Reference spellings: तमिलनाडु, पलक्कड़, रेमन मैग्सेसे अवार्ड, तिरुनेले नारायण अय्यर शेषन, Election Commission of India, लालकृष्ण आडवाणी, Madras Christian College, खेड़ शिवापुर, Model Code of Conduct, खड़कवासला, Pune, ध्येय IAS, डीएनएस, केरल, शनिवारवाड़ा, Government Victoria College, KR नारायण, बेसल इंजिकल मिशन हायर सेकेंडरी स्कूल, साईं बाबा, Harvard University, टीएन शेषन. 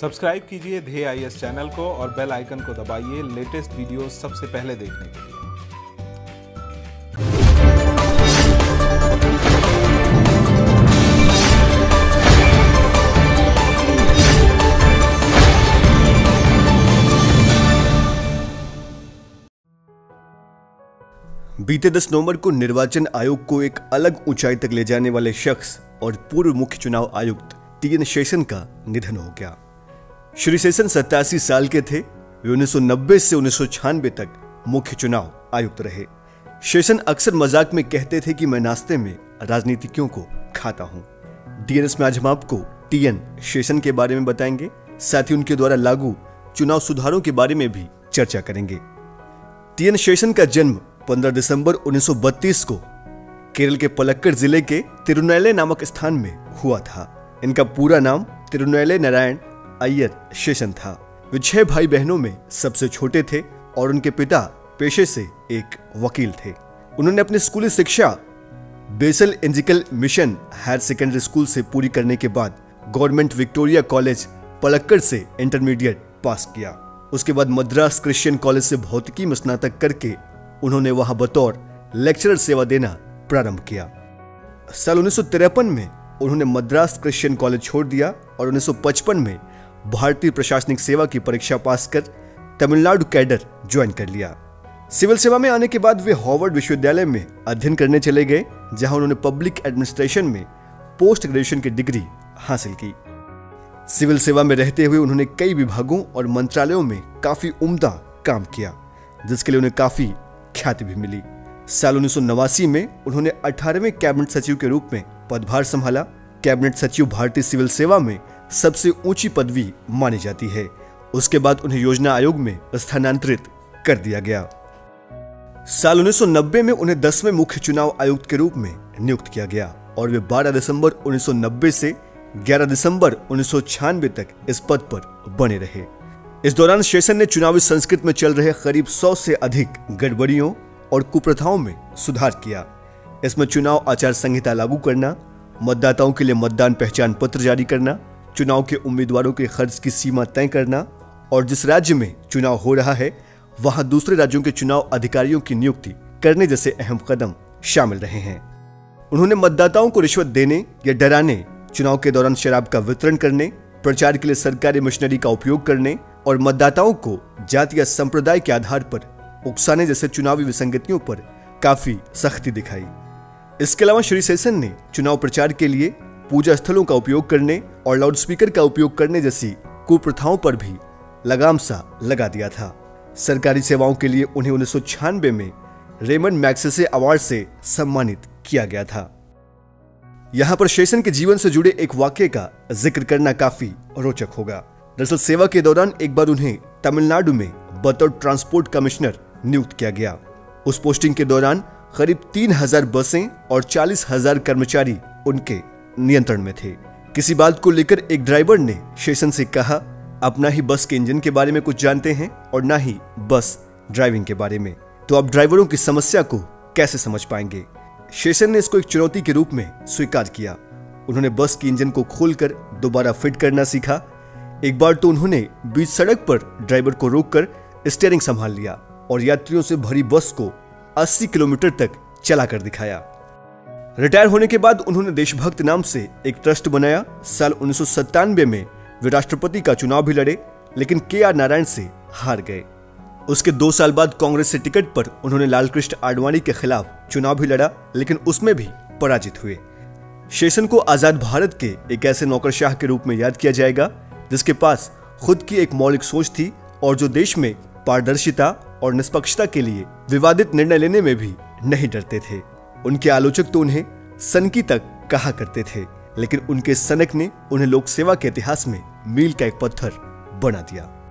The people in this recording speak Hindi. सब्सक्राइब कीजिए ध्येय IAS चैनल को और बेल आइकन को दबाइए लेटेस्ट वीडियो सबसे पहले देखने के लिए। बीते 10 नवंबर को निर्वाचन आयोग को एक अलग ऊंचाई तक ले जाने वाले शख्स और पूर्व मुख्य चुनाव आयुक्त टीएन शेषन का निधन हो गया। श्री शेषन 87 साल के थे। वे 1990 से 1996 तक मुख्य चुनाव आयुक्त रहे। शेषन अक्सर मजाक में कहते थे कि मैं नाश्ते में राजनीतिज्ञों को खाता हूं। डीएनएस में आज हम आपको टीएन शेषन के बारे में बताएंगे, साथ ही उनके द्वारा लागू चुनाव सुधारों के बारे में भी चर्चा करेंगे। टीएन शेषन का जन्म 15 दिसंबर 1932 को केरल के पलक्कड़ जिले के तिरुनेले नामक स्थान में हुआ था। इनका पूरा नाम तिरुनेले नारायण अय्यर शेषन था। वे 6 भाई बहनों में सबसे छोटे थे और उनके पिता पेशे से एक वकील थे। उन्होंने अपनी स्कूली शिक्षा बेसल इंजिकल मिशन हायर सेकेंडरी स्कूल से पूरी करने के बाद गवर्नमेंट विक्टोरिया कॉलेज पलक्कड़ से इंटरमीडिएट पास किया। उसके बाद मद्रास क्रिश्चियन कॉलेज से भौतिकी में स्नातक करके उन्होंने वहां बतौर लेक्चरर सेवा देना प्रारंभ किया। साल 1953 में उन्होंने मद्रास क्रिश्चियन कॉलेज छोड़ दिया और 1955 में भारतीय प्रशासनिक सेवा की परीक्षा पास कर तमिलनाडु कैडर ज्वाइन कर लिया। सिविल सेवा में आने के बाद वे हार्वर्ड विश्वविद्यालय में अध्ययन करने चले गए, जहां उन्होंने पब्लिक एडमिनिस्ट्रेशन में पोस्ट ग्रेजुएशन की डिग्री हासिल की। सिविल सेवा में रहते हुए उन्होंने कई विभागों और मंत्रालयों में काफी उम्दा काम किया, जिसके लिए उन्हें काफी ख्याति भी मिली। साल 1989 में उन्होंने 18वें कैबिनेट सचिव के रूप में पदभार संभाला। कैबिनेट सचिव भारतीय सिविल सेवा में सबसे ऊंची पदवी मानी जाती है। उसके बाद उन्हें योजना आयोग में स्थानांतरित कर दिया गया। साल 1990 में उन्हें 10वें मुख्य चुनाव आयुक्त के रूप में नियुक्त किया गया और वे 12 दिसंबर 1990 से 11 दिसंबर 1996 तक इस पद पर बने रहे। इस दौरान शेषन ने चुनावी संस्कृत में चल रहे करीब 100 से अधिक गड़बड़ियों और कुप्रथाओं में सुधार किया। इसमें चुनाव आचार संहिता लागू करना, मतदाताओं के लिए मतदान पहचान पत्र जारी करना, चुनाव के उम्मीदवारों के खर्च की सीमा तय करना और जिस राज्य में चुनाव हो रहा है वहां दूसरे राज्यों के चुनाव अधिकारियों की नियुक्ति करने जैसे अहम कदम शामिल रहे हैं। उन्होंने मतदाताओं को रिश्वत देने या डराने, चुनाव के दौरान शराब का वितरण करने, प्रचार के लिए सरकारी मशीनरी का उपयोग करने और मतदाताओं को जाति या संप्रदाय के आधार पर उकसाने जैसे चुनावी विसंगतियों पर काफी सख्ती दिखाई। इसके अलावा श्री शेषन ने चुनाव प्रचार के लिए पूजा स्थलों का उपयोग करने और लाउडस्पीकर का उपयोग करने जैसी कुप्रथाओं पर भी लगाम सा लगा दिया था। सरकारी सेवाओं के लिए उन्हें 1996 में रेमन मैग्सेसे अवार्ड से सम्मानित किया गया था। यहाँ पर शेषन के जीवन से जुड़े एक वाक्य का जिक्र करना काफी रोचक होगा। दरअसल सेवा के दौरान एक बार उन्हें तमिलनाडु में बतौर ट्रांसपोर्ट कमिश्नर नियुक्त किया गया। उस पोस्टिंग के दौरान करीब 3000 बसें और 40,000 कर्मचारी उनके नियंत्रण में थे। किसी बात को लेकर एक ड्राइवर ने शेषन से कहा, आप ना ही बस के इंजन के बारे में कुछ जानते हैं और ना ही बस ड्राइविंग के बारे में, तो आप ड्राइवरों की समस्या को कैसे समझ पाएंगे। शेषन ने इसको एक चुनौती के रूप में स्वीकार किया। उन्होंने बस के इंजन को खोलकर दोबारा फिट करना सीखा। एक बार तो उन्होंने बीच सड़क पर ड्राइवर को रोककर स्टीयरिंग संभाल लिया और यात्रियों से भरी बस को 80 किलोमीटर तक चलाकर दिखाया। रिटायर होने के बाद उन्होंने देशभक्त नाम से एक ट्रस्ट बनाया। साल 1997 में वे राष्ट्रपति का चुनाव भी लड़े, लेकिन KR नारायण से हार गए। उसके 2 साल बाद कांग्रेस से टिकट पर उन्होंने लालकृष्ण आडवाणी के खिलाफ चुनाव भी लड़ा, लेकिन उसमें भी पराजित हुए। शेषन को आजाद भारत के एक ऐसे नौकरशाह के रूप में याद किया जाएगा जिसके पास खुद की एक मौलिक सोच थी और जो देश में पारदर्शिता और निष्पक्षता के लिए विवादित निर्णय लेने में भी नहीं डरते थे। उनके आलोचक तो उन्हें सनकी तक कहा करते थे, लेकिन उनके सनक ने उन्हें लोक सेवा के इतिहास में मील का एक पत्थर बना दिया।